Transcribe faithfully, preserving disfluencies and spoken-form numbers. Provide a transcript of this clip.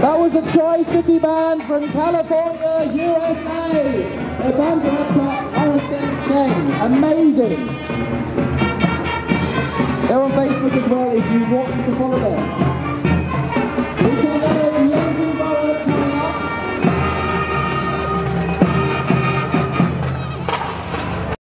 That was the Tri-City Band from California, U S A. The band director, R S M Amazing. They're on Facebook as well if you want to follow them.